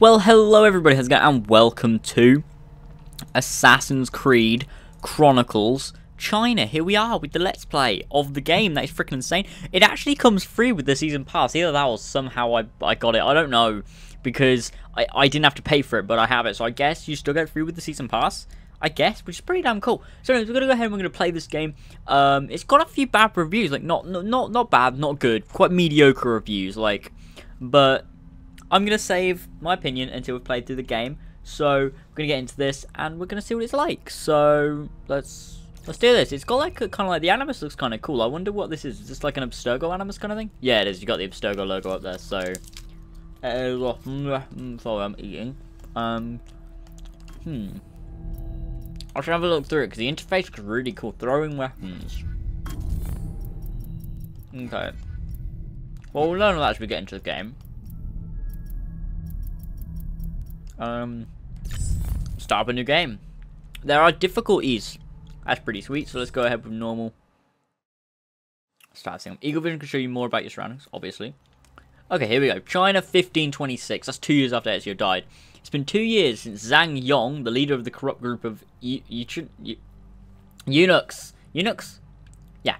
Well, hello everybody, how's it going, and welcome to Assassin's Creed Chronicles China. Here we are with the Let's Play of the game. That is freaking insane. It actually comes free with the Season Pass. Either that or somehow I got it. I don't know, because I didn't have to pay for it, but I have it. So I guess you still get free with the Season Pass, I guess, which is pretty damn cool. So anyways, we're going to go ahead and we're going to play this game. It's got a few bad reviews. Like, not bad, not good. Quite mediocre reviews, like, but I'm going to save my opinion until we've played through the game, so we're going to get into this, and we're going to see what it's like, so let's do this. It's got like, kind of like, the Animus looks kind of cool. I wonder what this is. Is this like an Abstergo Animus kind of thing? Yeah, it is. You got the Abstergo logo up there, so, sorry, I'm eating. I should have a look through it, because the interface looks really cool. Throwing weapons. Okay. Well, we'll learn all that as we get into the game. Start up a new game. There are difficulties. That's pretty sweet. So let's go ahead with normal. Start thing. Eagle Vision can show you more about your surroundings, obviously. Okay, here we go. China 1526. That's 2 years after Ezio died. It's been 2 years since Zhang Yong, the leader of the corrupt group of eunuchs. Eunuchs? Yeah.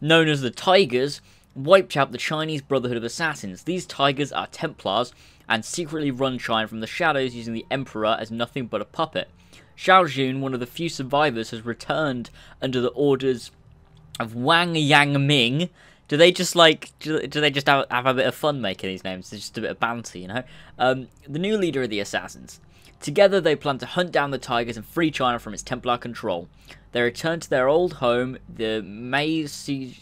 Known as the Tigers, wiped out the Chinese Brotherhood of Assassins. These Tigers are Templars and secretly run China from the shadows, using the Emperor as nothing but a puppet. Shao Jun, one of the few survivors, has returned under the orders of Wang Yangming. Do they just like? Do they just have a bit of fun making these names? It's just a bit of banter, you know. The new leader of the Assassins. Together, they plan to hunt down the Tigers and free China from its Templar control. They return to their old home, the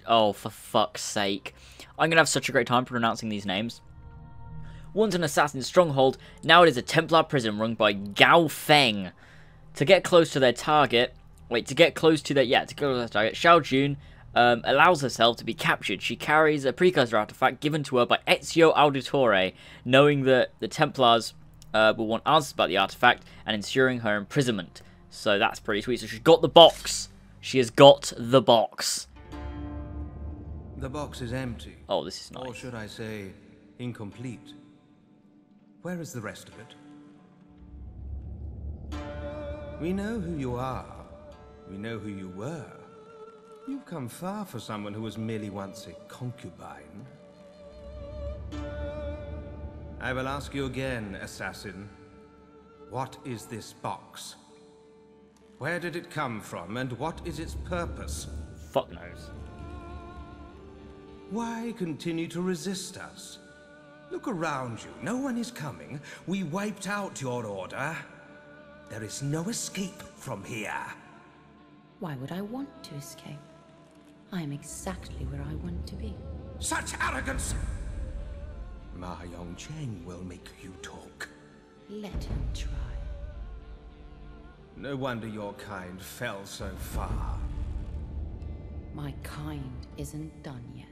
Oh, for fuck's sake! I'm gonna have such a great time pronouncing these names. Once an assassin stronghold, now it is a Templar prison run by Gao Feng. To get close to their target, to get close to their target, Shao Jun allows herself to be captured. She carries a precursor artifact given to her by Ezio Auditore, knowing that the Templars will want answers about the artifact and ensuring her imprisonment. So that's pretty sweet. So she's got the box. She has got the box. The box is empty. Oh, this is nice. Or should I say, incomplete. Where is the rest of it? We know who you are. We know who you were. You've come far for someone who was merely once a concubine. I will ask you again, assassin. What is this box? Where did it come from, and what is its purpose? Fuck knows. Why continue to resist us? Look around you. No one is coming. We wiped out your order. There is no escape from here. Why would I want to escape? I am exactly where I want to be. Such arrogance! Ma Yongcheng will make you talk. Let him try. No wonder your kind fell so far. My kind isn't done yet.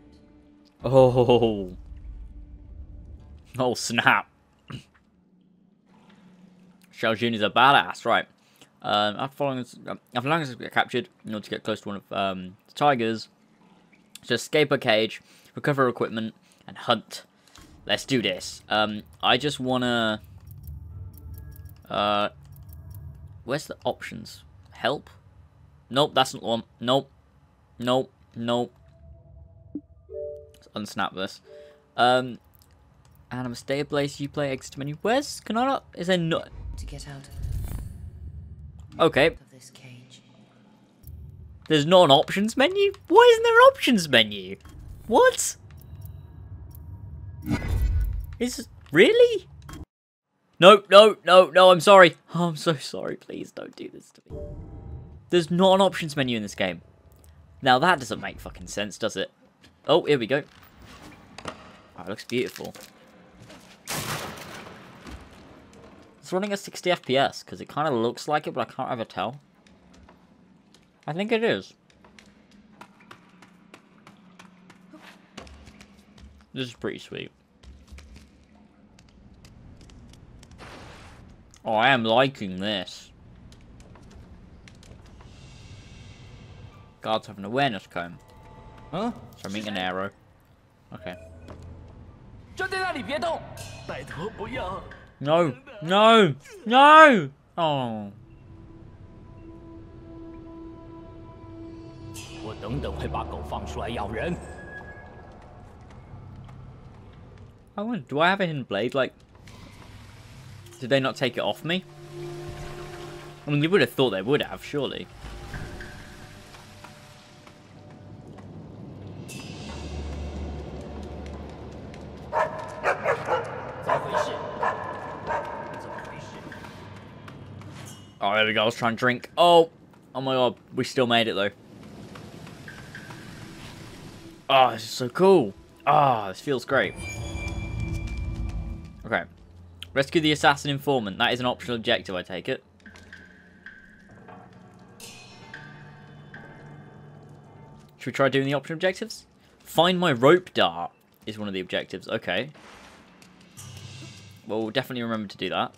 Oh. Oh, snap. Shao Jun is a badass, right. After long as we get captured, in order to get close to one of the Tigers, to escape a cage, recover equipment, and hunt. Let's do this. I just want to... where's the options? Help? Nope, that's not the one. Nope. Nope. Nope. Let's unsnap this. Animus, stay a place, you play, exit menu. Where's, can I not, is there not? To get out. Okay. Of this cage. There's not an options menu? Why isn't there an options menu? What? Is, really? No, no, no, no, I'm sorry. Oh, I'm so sorry, please don't do this to me. There's not an options menu in this game. Now that doesn't make fucking sense, does it? Oh, here we go. Oh, it looks beautiful. It's running at 60 FPS, because it kind of looks like it, but I can't ever tell. I think it is. This is pretty sweet. Oh, I am liking this. Guards have an awareness cone. Huh? So I'm eating an arrow. Okay. No! No! No! Oh. I wonder, do I have a hidden blade? Like, did they not take it off me? I mean, you would have thought they would have, surely. Oh, there we go. I was trying to drink. Oh, oh my god. We still made it, though. Oh, this is so cool. Ah, oh, this feels great. Okay. Rescue the assassin informant. That is an optional objective, I take it. Should we try doing the optional objectives? Find my rope dart is one of the objectives. Okay. Well, we'll definitely remember to do that.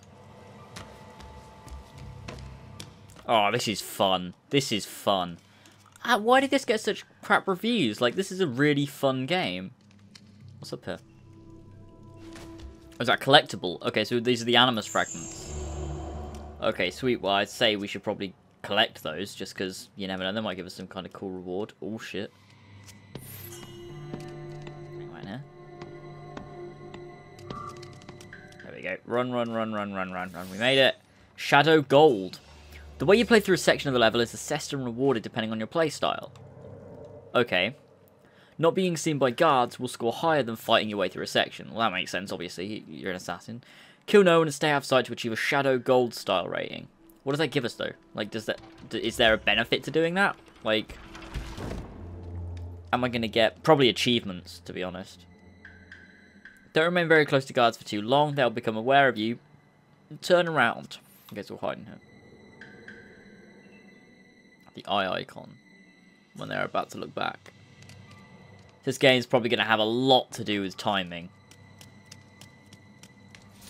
Oh, this is fun. This is fun. Why did this get such crap reviews? Like, this is a really fun game. What's up here? Oh, is that collectible? Okay, so these are the Animus fragments. Okay, sweet. Well, I'd say we should probably collect those, just because you never know, they might give us some kind of cool reward. Oh, shit. Right now. There we go. Run, run, run, run, run, run, run. We made it. Shadow Gold. The way you play through a section of the level is assessed and rewarded depending on your playstyle. Okay. Not being seen by guards will score higher than fighting your way through a section. Well, that makes sense, obviously. You're an assassin. Kill no one and stay outside to achieve a Shadow Gold style rating. What does that give us, though? Like, does that... Is there a benefit to doing that? Like... Am I going to get... Probably achievements, to be honest. Don't remain very close to guards for too long. They'll become aware of you. Turn around. I guess we'll hide in here. The eye icon when they're about to look back. This game's probably going to have a lot to do with timing.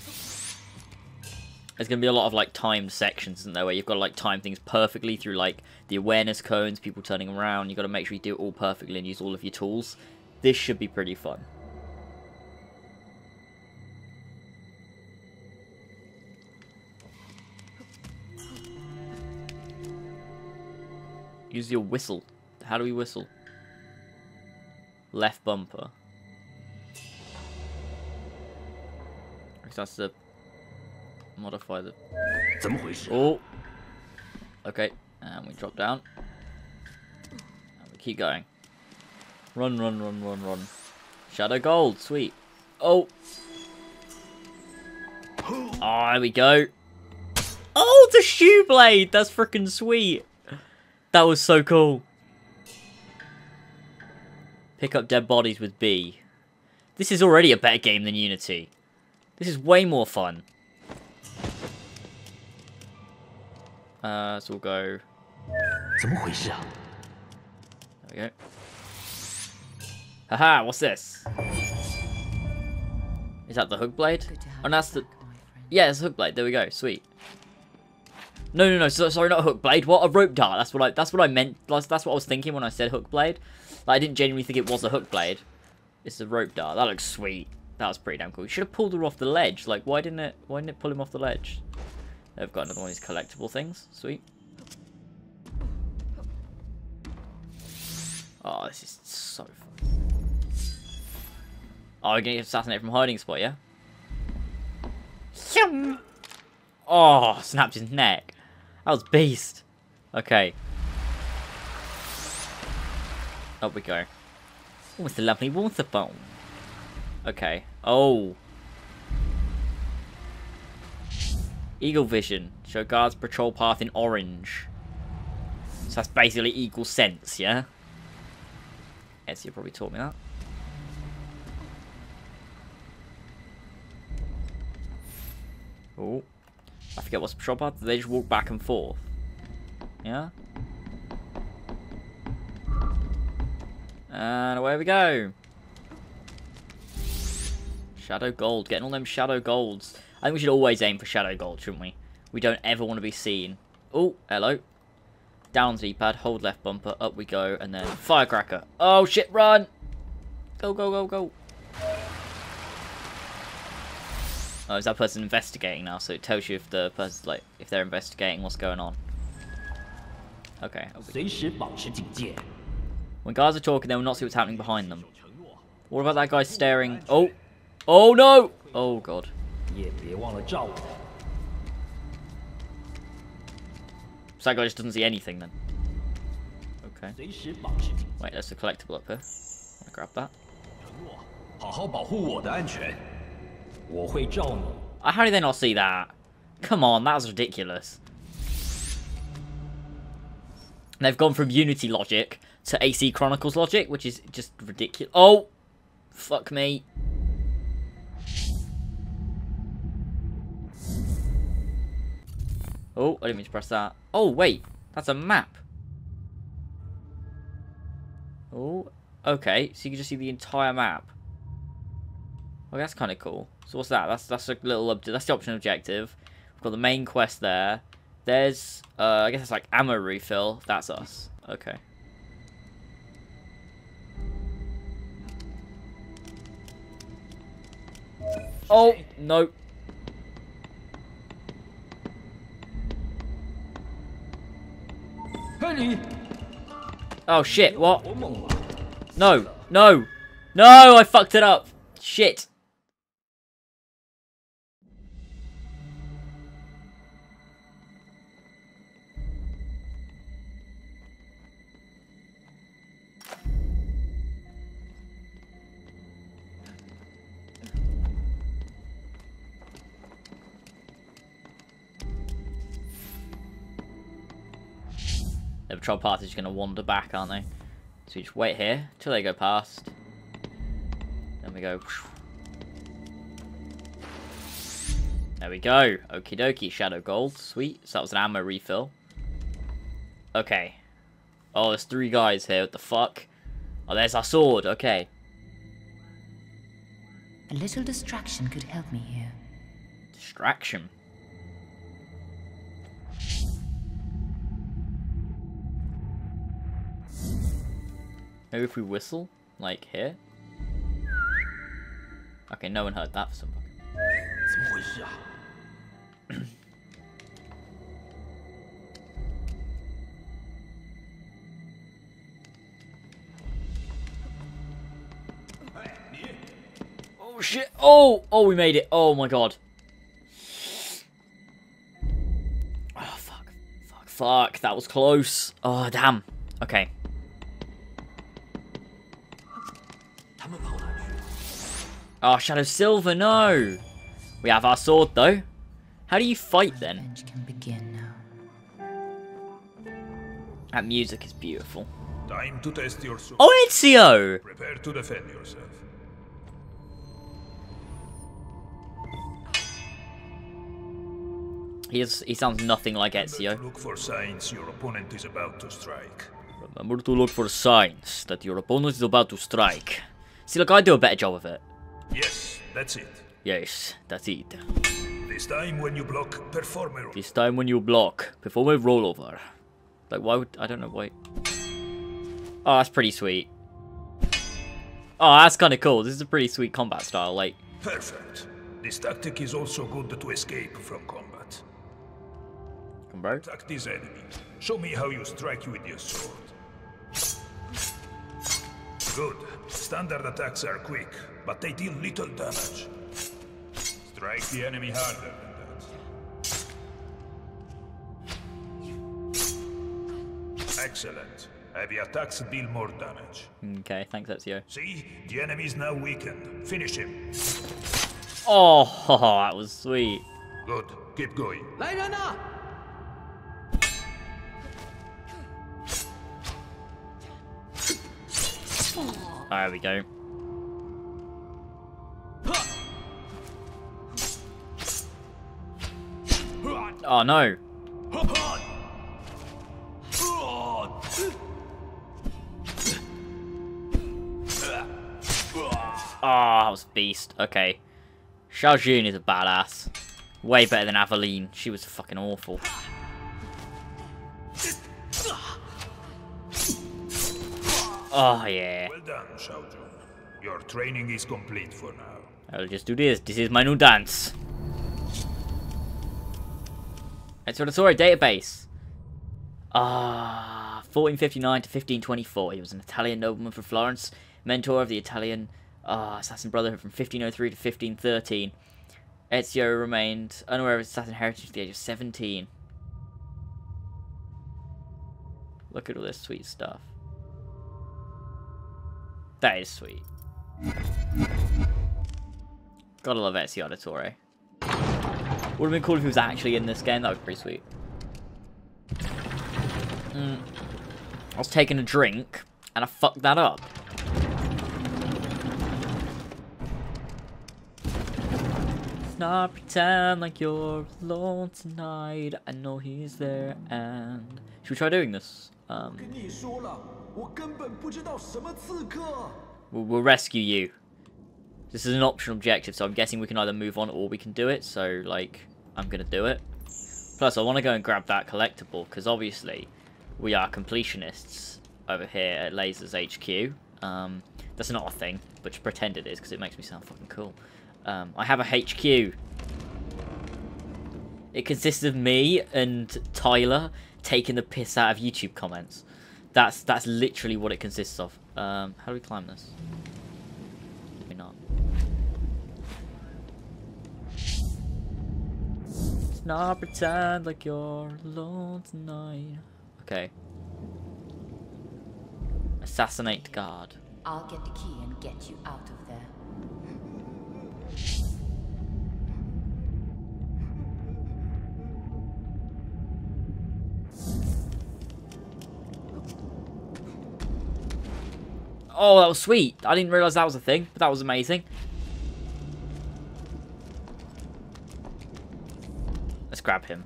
There's going to be a lot of like timed sections, isn't there, where you've got to like time things perfectly through like the awareness cones, people turning around. You've got to make sure you do it all perfectly and use all of your tools. This should be pretty fun. Use your whistle. How do we whistle? Left bumper. That's the modify the. Oh. Okay, and we drop down. And we keep going. Run, run, run, run, run. Shadow Gold, sweet. Oh. Ah, oh, there we go. Oh, it's a shoe blade. That's freaking sweet. That was so cool. Pick up dead bodies with B. This is already a better game than Unity. This is way more fun. So we'll go... There we go. Haha, what's this? Is that the hook blade? Oh, no, that's the... Yeah, it's the hook blade. There we go. Sweet. No, no, no. Sorry, not a hook blade. What? A rope dart. That's what I meant. That's what I was thinking when I said hook blade. Like, I didn't genuinely think it was a hook blade. It's a rope dart. That looks sweet. That was pretty damn cool. You should have pulled her off the ledge. Like, why didn't it pull him off the ledge? I've got another one of these collectible things. Sweet. Oh, this is so fun. Oh, we're gonna assassinate from hiding spot, yeah? Oh, snapped his neck. That was beast. Okay. Up we go. Oh, it's a lovely waterfall. Okay. Oh. Eagle Vision. Show guards patrol path in orange. So that's basically equal sense, yeah? Ezio probably taught me that. Oh. I forget what's patrol path. They just walk back and forth. Yeah? And away we go. Shadow Gold. Getting all them Shadow Golds. I think we should always aim for Shadow Gold, shouldn't we? We don't ever want to be seen. Oh, hello. Down Z-pad. Hold left bumper. Up we go. And then firecracker. Oh, shit. Run. Go, go, go, go. Oh, is that person investigating now? So it tells you if the person's like, if they're investigating what's going on. Okay. When guys are talking, they will not see what's happening behind them. What about that guy staring? Oh! Oh no! Oh god. So that guy just doesn't see anything then. Okay. Wait, there's a collectible up here. I'll grab that. How did they not see that? Come on, that was ridiculous. They've gone from Unity logic to AC Chronicles logic, which is just ridiculous. Oh! Fuck me. Oh, I didn't mean to press that. Oh, wait. That's a map. Oh, okay. So you can just see the entire map. Okay, that's kind of cool. So what's that? That's a little... That's the optional objective. We've got the main quest there. There's... I guess it's like ammo refill. That's us. Okay. Oh, no. Oh shit, what? No, no, no, I fucked it up. Shit. The patrol party is going to wander back, aren't they? So we just wait here till they go past. Then we go. There we go. Okie dokie, Shadow Gold. Sweet. So that was an ammo refill. Okay. Oh, there's three guys here. What the fuck? Oh, there's our sword. Okay. A little distraction could help me here. Distraction? Maybe if we whistle, like here. Okay, no one heard that for some fucking. Oh shit! Oh, oh, we made it! Oh my god! Oh fuck! Fuck! Fuck! That was close. Oh damn. Okay. Oh, Shadow Silver, no! We have our sword, though. How do you fight, then? Revenge can begin now. That music is beautiful. Time to test your sword. Oh, Ezio! Prepare to defend yourself. He sounds nothing like Ezio. Remember to look for signs your opponent is about to strike. Remember to look for signs that your opponent is about to strike. See, look, I do a better job of it. Yes, that's it. Yes, that's it. This time when you block, perform a roll. This time when you block, perform a rollover. Like, why would... I don't know, why... Oh, that's pretty sweet. Oh, that's kind of cool. This is a pretty sweet combat style, like... Perfect. This tactic is also good to escape from combat. Attack this enemy. Show me how you strike with your sword. Good. Standard attacks are quick, but they deal little damage. Strike the enemy harder than that. Excellent. Heavy attacks deal more damage. Okay, thanks, Ezio. See? The enemy's now weakened. Finish him. Oh, that was sweet. Good. Keep going. There we go. Oh no! Ah, oh, that was a beast. Okay, Shao Jun is a badass. Way better than Aveline. She was fucking awful. Oh yeah. Well done, Shao Jun. Your training is complete for now. I'll just do this. This is my new dance. I sort of saw a database. 1459 to 1524. He was an Italian nobleman from Florence, mentor of the Italian assassin brotherhood from 1503 to 1513. Ezio remained unaware of his assassin heritage to the age of 17. Look at all this sweet stuff. That is sweet. Gotta love Ezio Auditore. Would have been cool if he was actually in this game. That was pretty sweet. I was taking a drink, and I fucked that up. Let's not pretend like you're alone tonight. I know he's there, and... Should we try doing this? We'll rescue you. This is an optional objective, so I'm guessing we can either move on or we can do it. So, like, I'm going to do it. Plus, I want to go and grab that collectible, because obviously we are completionists over here at Lasers HQ. That's not a thing, but just pretend it is, because it makes me sound fucking cool. I have a HQ. It consists of me and Tyler taking the piss out of YouTube comments. That's literally what it consists of. How do we climb this? Maybe not. Let's not pretend like you're alone tonight. Okay. Assassinate guard. I'll get the key and get you out of there. Oh, that was sweet. I didn't realize that was a thing, but that was amazing. Let's grab him.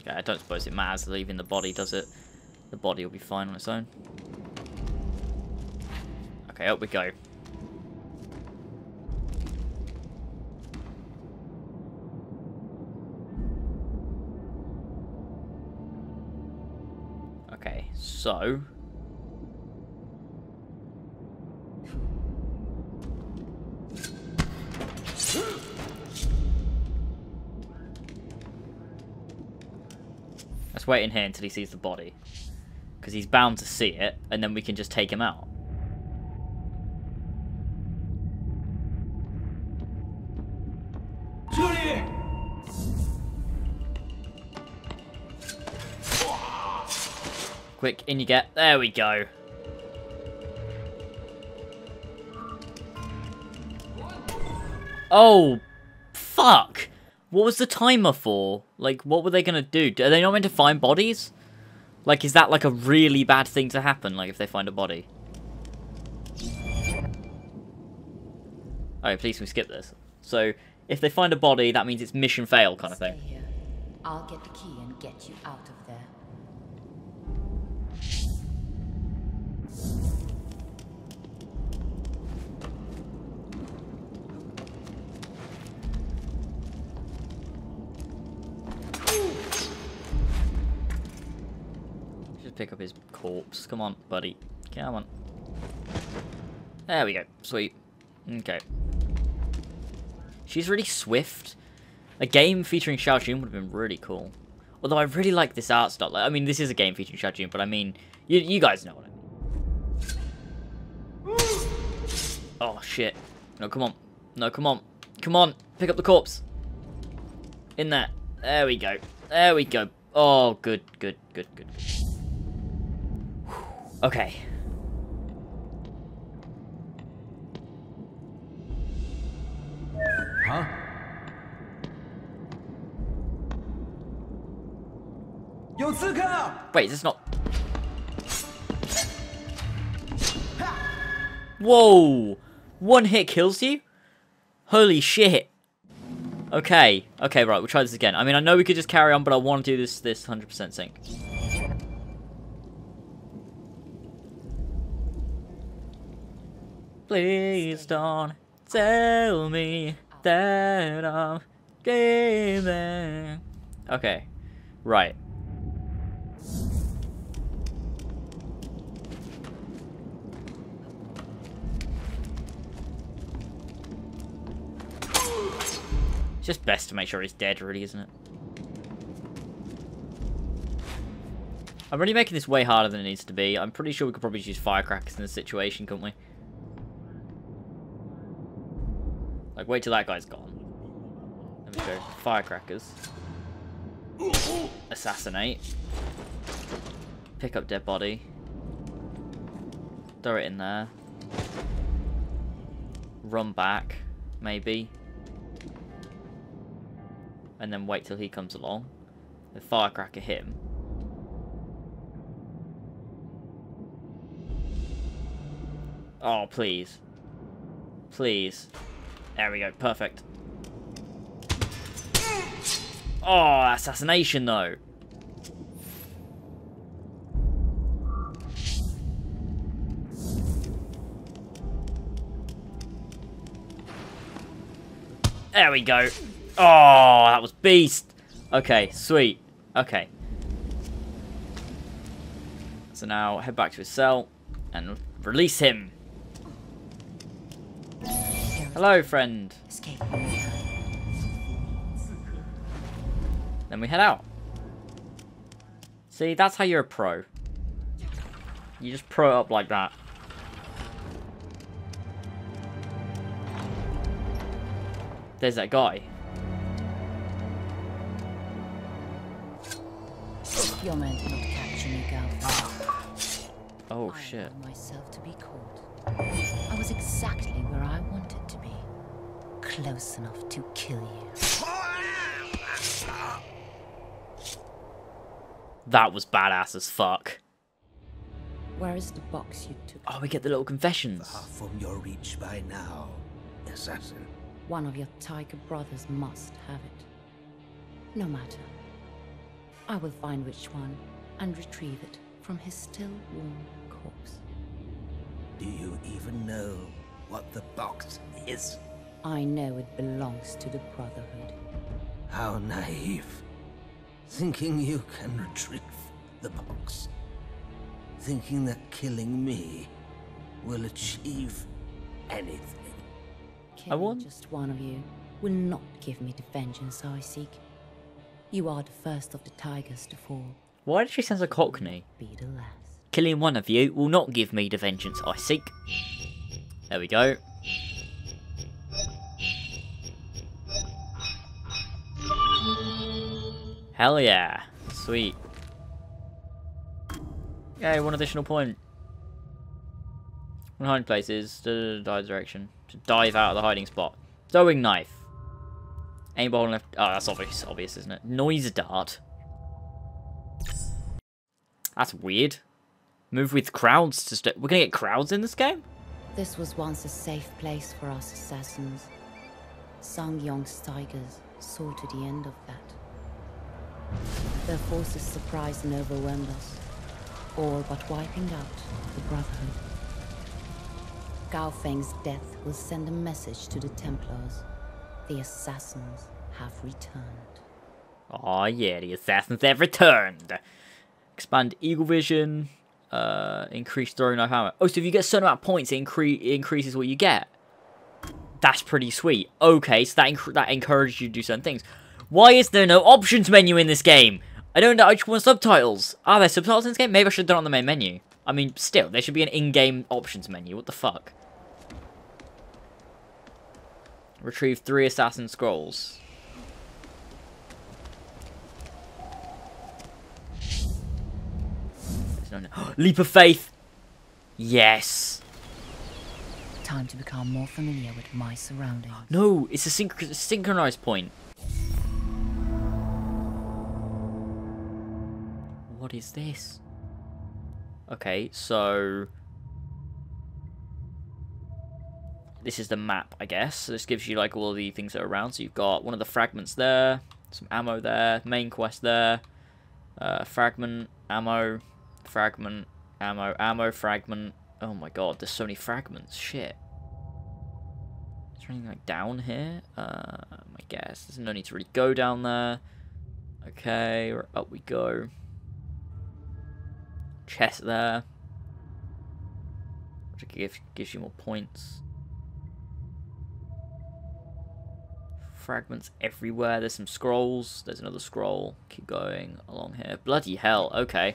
Okay, I don't suppose it matters leaving the body, does it? The body will be fine on its own. Okay, up we go. So, let's wait in here until he sees the body, because he's bound to see it, and then we can just take him out. Quick, in you get. There we go. Oh, fuck. What was the timer for? Like, what were they going to do? Are they not meant to find bodies? Like, is that like a really bad thing to happen? Like, if they find a body? Okay, please can we skip this? So, if they find a body, that means it's mission fail kind of thing. Stay here. I'll get the key and get you out of there. Pick up his corpse. Come on, buddy. Come on. There we go. Sweet. Okay. She's really swift. A game featuring Shao Jun would have been really cool. Although I really like this art style. I mean, this is a game featuring Shao Jun, but I mean, you guys know what I mean. Oh, shit. No, come on. No, come on. Come on. Pick up the corpse. In there. There we go. There we go. Oh, good, good, good, good, good. Okay. Huh? Wait, is this not... Whoa! One hit kills you? Holy shit. Okay. Okay, right, we'll try this again. I mean, I know we could just carry on, but I want to do this 100% sync. Please don't tell me that I'm dreaming. Okay, right. It's just best to make sure he's dead, really, isn't it? I'm really making this way harder than it needs to be. I'm pretty sure we could probably use firecrackers in this situation, couldn't we? Like, wait till that guy's gone. Let me go. Firecrackers. Assassinate. Pick up dead body. Throw it in there. Run back, maybe. And then wait till he comes along. The firecracker him. Oh, please. Please. There we go. Perfect. Oh, assassination, though. There we go. Oh, that was beast. Okay, sweet. Okay. So now head back to his cell and release him. Hello, friend. Escape. Then we head out. See, that's how you're a pro. You just pro it up like that. There's that guy. You're meant not to capture me, Gao. Oh, shit. I allowed myself to be caught. I was exactly where I wanted to be. Close enough to kill you. That was badass as fuck. Where is the box you took? Oh, we get the little confessions. Far from your reach by now, assassin. One of your tiger brothers must have it. No matter. I will find which one and retrieve it from his still warm corpse. Do you even know what the box is? I know it belongs to the Brotherhood. How naive. Thinking you can retrieve the box. Thinking that killing me will achieve anything. Killing just one of you will not give me the vengeance I seek. You are the first of the tigers to fall. Why did she sound so Cockney? Be the last. Killing one of you will not give me the vengeance I seek. There we go. Hell yeah. Sweet. Yay, one additional point. One hiding place is the direction. To dive out of the hiding spot. Throwing knife. Aim ball left. Oh, that's obvious, isn't it? Noise dart. That's weird. Move with crowds to stay. We're gonna get crowds in this game? This was once a safe place for us assassins. Zhang Yong's tigers saw to the end of that. Their forces surprised and overwhelmed us, all but wiping out the Brotherhood. Gao Feng's death will send a message to the Templars. The assassins have returned. Oh yeah, the assassins have returned. Expand Eagle Vision. Increase throwing knife hammer. Oh, so if you get a certain amount of points, it increases what you get. That's pretty sweet. Okay, so that encourages you to do certain things. Why is there no options menu in this game? I don't know, I just want subtitles. Are there subtitles in this game? Maybe I should have done it on the main menu. I mean, still, there should be an in-game options menu. What the fuck? Retrieve 3 assassin scrolls. Leap of faith. Yes. Time to become more familiar with my surroundings. No, it's a synchronized point. What is this? Okay, so this is the map, I guess. So this gives you like all the things that are around. So you've got one of the fragments there, some ammo there, main quest there, fragment, ammo. Fragment, ammo, ammo, fragment. Oh my god, there's so many fragments. Shit. Is there anything like down here? I guess. There's no need to really go down there. Okay, up we go. Chest there. Which gives you more points. fragments everywhere. There's some scrolls. There's another scroll. Keep going along here. Bloody hell. Okay.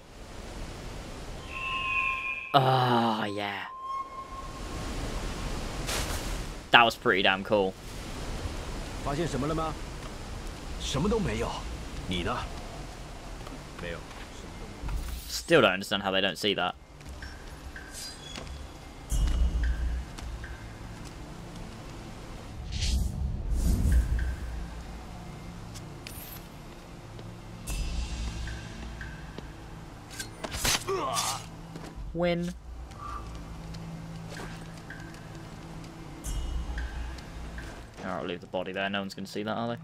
Ah, yeah. That was pretty damn cool. Still don't understand how they don't see that. Win. Alright, I'll leave the body there. No one's going to see that, are they?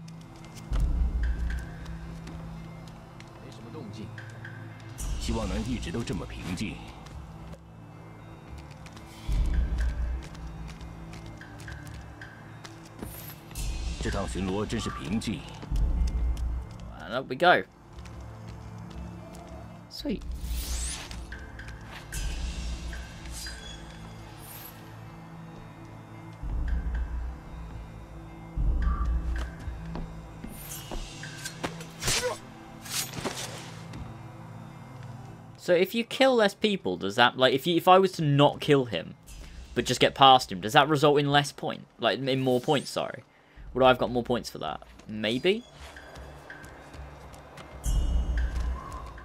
And up we go. Sweet. So if you kill less people, does that, like, if I was to not kill him, but just get past him, does that result in less point? Like, in more points, sorry. Would I have got more points for that? Maybe?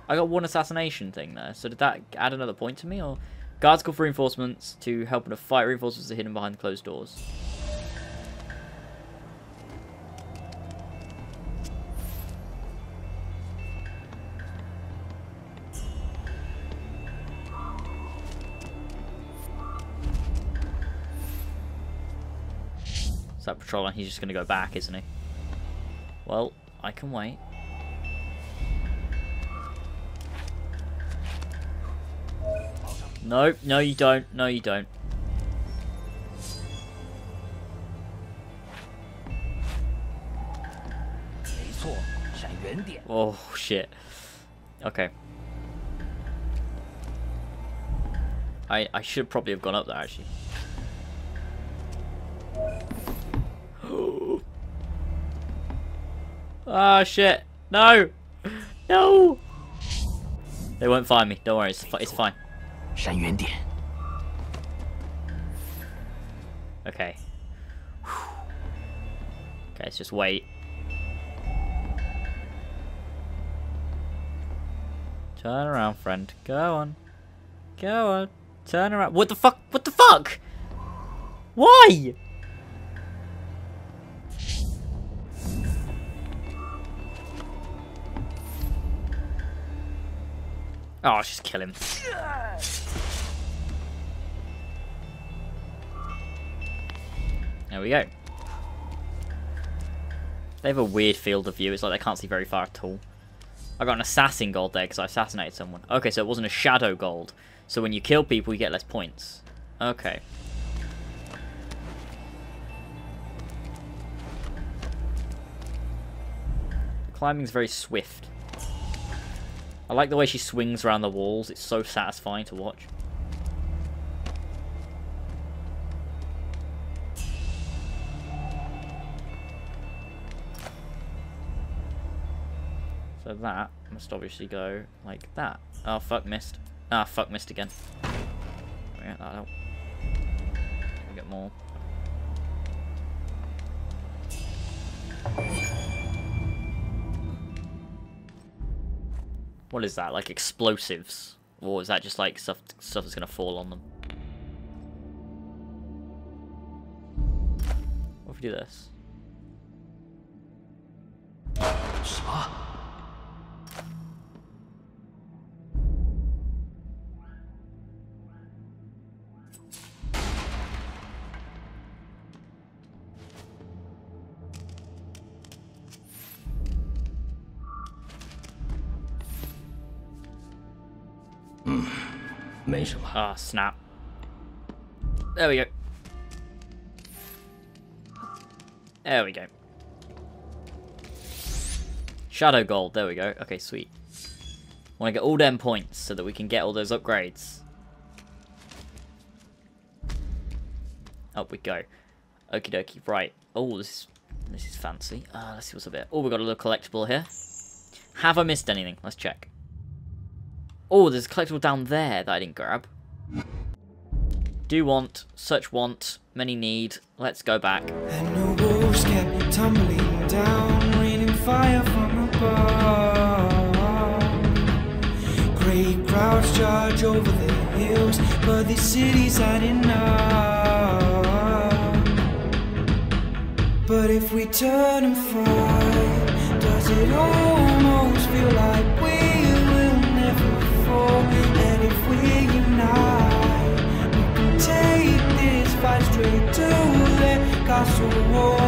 I got one assassination thing there, so did that add another point to me, or? Guards call for reinforcements to help in a fight. Reinforcements are hidden behind closed doors. Patrol, and he's just going to go back, isn't he? Well, I can wait. No, no you don't. No you don't. Oh, shit. Okay. I should probably have gone up there, actually. Ah, shit. No. No. They won't find me. Don't worry. It's fine. Okay. Okay, let's just wait. Turn around, friend. Go on. Go on. Turn around. What the fuck? What the fuck? Why? Oh, just kill him. There we go. They have a weird field of view. It's like they can't see very far at all. I got an assassin gold there because I assassinated someone. Okay, so it wasn't a shadow gold. So when you kill people, you get less points. Okay. The climbing's very swift. I like the way she swings around the walls. It's so satisfying to watch. So that must obviously go like that. Oh, fuck, missed. Ah, fuck, missed again. Yeah, that'll help. We'll get more. What is that, like explosives? Or is that just like stuff that's going to fall on them? What if we do this? Ah, snap. There we go. There we go. Shadow gold, there we go. Okay, sweet. Want to get all them points so that we can get all those upgrades. Up we go. Okie dokie, right. Oh, this This is fancy. Let's see what's up here. Oh, we've got a little collectible here. Have I missed anything? Let's check. Oh, there's a collectible down there that I didn't grab. Do want, search want, many need. Let's go back. And the wolves kept tumbling down, raining fire from above. Great crowds charge over the hills, but the city's had enough. But if we turn and fly, does it almost feel like we will never fall? And if we unite, take this fight straight to the castle wall.